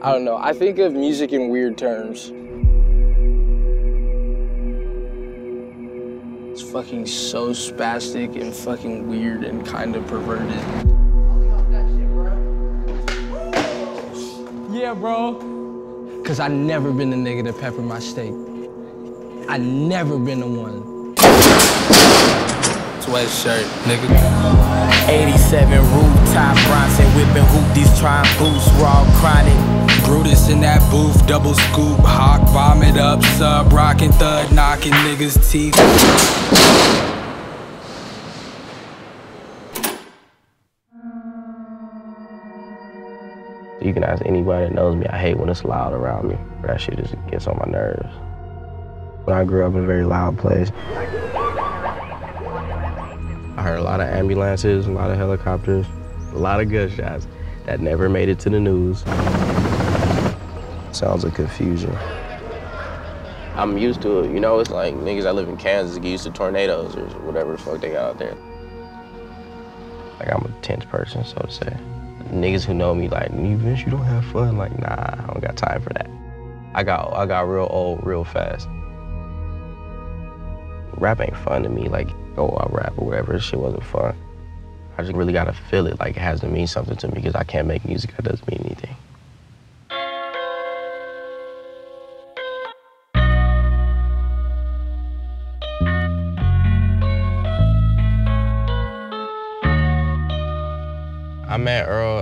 I don't know. I think of music in weird terms. It's fucking so spastic and fucking weird and kind of perverted. Yeah, bro. Cause I never been the nigga that peppered my steak. I never been the one. Sweatshirt, nigga. 87 rooftop Bronson whipping hoop. These trying boots, raw chronic. Brutus in that booth, double scoop, hawk, vomit up, sub, rockin', thud, knockin' niggas' teeth. You can ask anybody that knows me, I hate when it's loud around me. That shit just gets on my nerves. When I grew up in a very loud place, I heard a lot of ambulances, a lot of helicopters, a lot of gunshots that never made it to the news. Sounds like confusion. I'm used to it, you know? It's like niggas that live in Kansas get used to tornadoes or whatever the fuck they got out there. Like, I'm a tense person, so to say. Niggas who know me like, Vince, you don't have fun. Like, nah, I don't got time for that. I got real old real fast. Rap ain't fun to me. Like, oh, I rap or whatever, this shit wasn't fun. I just really gotta feel it, like it has to mean something to me because I can't make music that doesn't mean anything. I met Earl,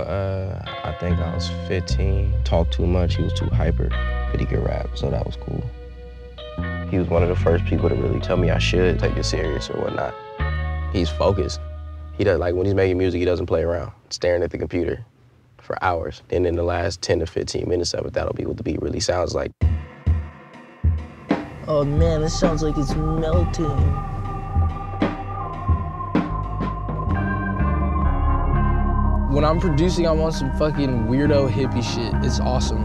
I think I was 15. Talked too much, he was too hyper, but he could rap, so that was cool. He was one of the first people to really tell me I should take it serious or whatnot. He's focused. He does, like, when he's making music, he doesn't play around, staring at the computer for hours. And in the last 10 to 15 minutes of it, that'll be what the beat really sounds like. Oh man, this sounds like it's melting. When I'm producing, I'm on some fucking weirdo hippie shit. It's awesome.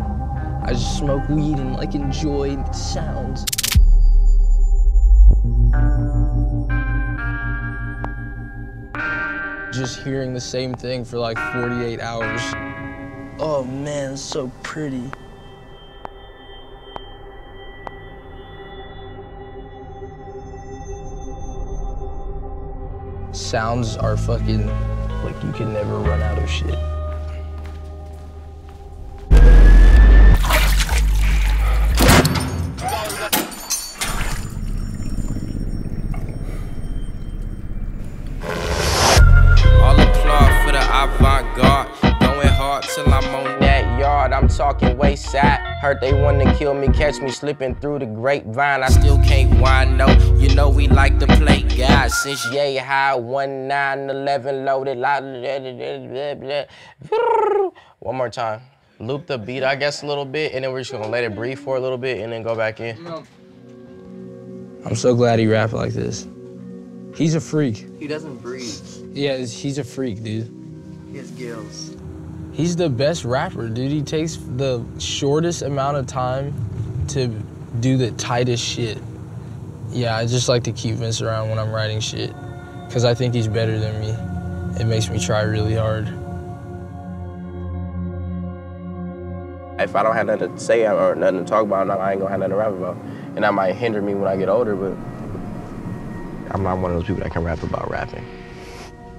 I just smoke weed and like enjoy the sounds. Just hearing the same thing for like 48 hours. Oh man, it's so pretty. Sounds are fucking, like, you can never run out of shit. All applaud for the avant-garde. Going hard till I'm on that yard. I'm talking wayside. Heard they wanna kill me, catch me slipping through the grapevine. I still can't whine, no. You know we like to play God since yay high 1911 loaded. One more time. Loop the beat, I guess, a little bit, and then we're just gonna let it breathe for a little bit and then go back in. I'm so glad he rapped like this. He's a freak. He doesn't breathe. Yeah, he's a freak, dude. He has gills. He's the best rapper, dude. He takes the shortest amount of time to do the tightest shit. Yeah, I just like to keep Vince around when I'm writing shit, because I think he's better than me. It makes me try really hard. If I don't have nothing to say or nothing to talk about, I ain't gonna have nothing to rap about. And that might hinder me when I get older, but I'm not one of those people that can rap about rapping.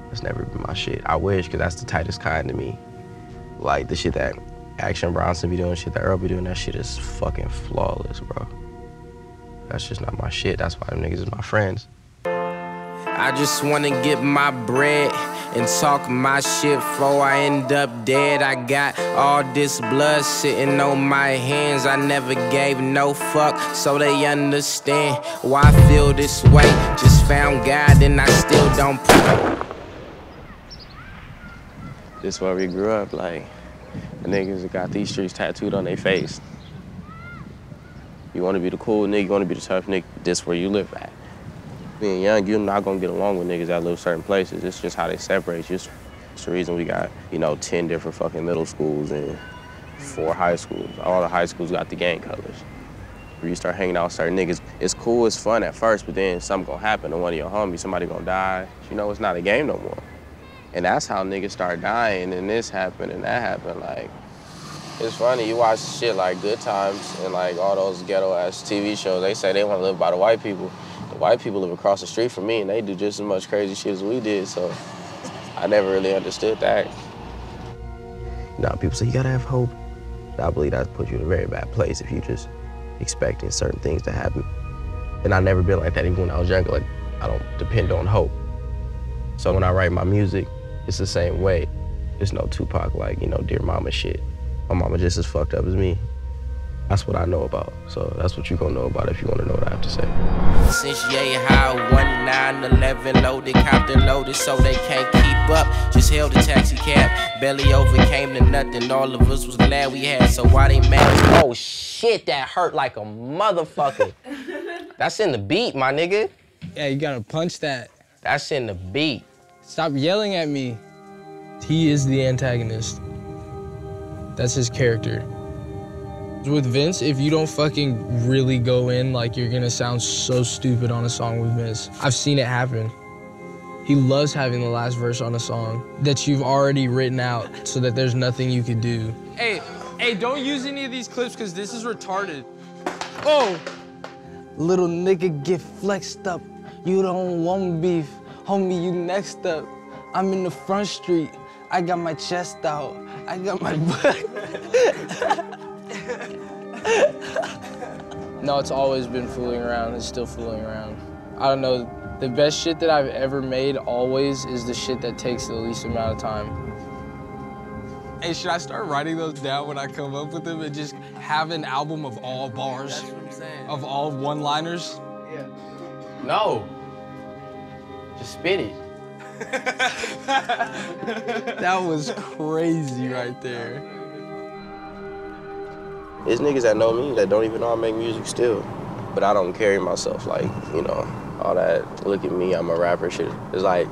That's never been my shit. I wish, because that's the tightest kind to me. Like, the shit that Action Bronson be doing, shit that Earl be doing, that shit is fucking flawless, bro. That's just not my shit. That's why them niggas is my friends. I just wanna get my bread and talk my shit before I end up dead. I got all this blood sitting on my hands. I never gave no fuck, so they understand why I feel this way. Just found God and I still don't pray. This is where we grew up, like, the niggas got these streets tattooed on their face. You want to be the cool nigga, you want to be the tough nigga, this where you live at. Being young, you're not going to get along with niggas that live certain places. It's just how they separate you. It's the reason we got, you know, 10 different fucking middle schools and 4 high schools. All the high schools got the gang colors. Where you start hanging out with certain niggas. It's cool, it's fun at first, but then something going to happen to one of your homies. Somebody going to die. You know, it's not a game no more. And that's how niggas start dying, and this happened and that happened. Like, It's funny, you watch shit like Good Times and like all those ghetto-ass TV shows, they say they want to live by the white people. The white people live across the street from me and they do just as much crazy shit as we did, so I never really understood that. Now, people say you gotta have hope. I believe that puts you in a very bad place if you just expecting certain things to happen. And I never been like that even when I was younger. Like, I don't depend on hope. So when I write my music, it's the same way. There's no Tupac, like, you know, dear mama shit. My mama just as fucked up as me. That's what I know about. So that's what you gonna know about if you wanna know what I have to say. Since yay high, 1, 9, 11, loaded, copped and loaded, so they can't keep up. Just held a taxi cab, barely overcame to nothing. All of us was glad we had, so why they mad? Oh shit, that hurt like a motherfucker. That's in the beat, my nigga. Yeah, you gotta punch that. That's in the beat. Stop yelling at me. He is the antagonist. That's his character. With Vince, if you don't fucking really go in, like, you're gonna sound so stupid on a song with Vince. I've seen it happen. He loves having the last verse on a song that you've already written out so that there's nothing you can do. Hey, don't use any of these clips because this is retarded. Oh! Little nigga get flexed up. You don't want beef. Homie, you next up. I'm in the front street. I got my chest out. I got my butt. No, it's always been fooling around. It's still fooling around. I don't know. The best shit that I've ever made always is the shit that takes the least amount of time. Hey, should I start writing those down when I come up with them and just have an album of all bars? That's what I'm saying. Of all one-liners? Yeah. No. Just spit it. That was crazy right there. There's niggas that know me that don't even know I make music still. But I don't carry myself like, you know, all that, look at me, I'm a rapper shit. It's like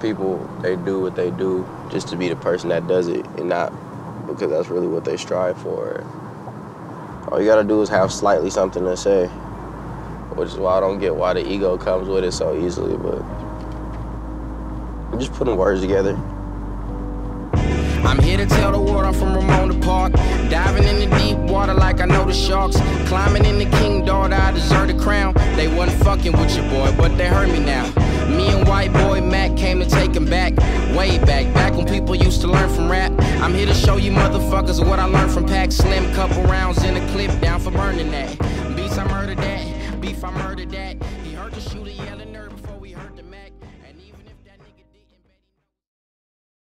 people, they do what they do just to be the person that does it and not because that's really what they strive for. All you gotta do is have slightly something to say, which is why I don't get why the ego comes with it so easily, but I'm just putting words together. I'm here to tell the world I'm from Ramona Park. Diving in the deep water like I know the sharks. Climbing in the king daughter, I deserve the crown. They wasn't fucking with your boy, but they heard me now. Me and white boy Mac came to take him back. Way back, back when people used to learn from rap. I'm here to show you motherfuckers what I learned from Pac. Slim, couple rounds in a clip, down for burning that. Beats, I murdered that. Beef, I murdered that. He heard the shooter.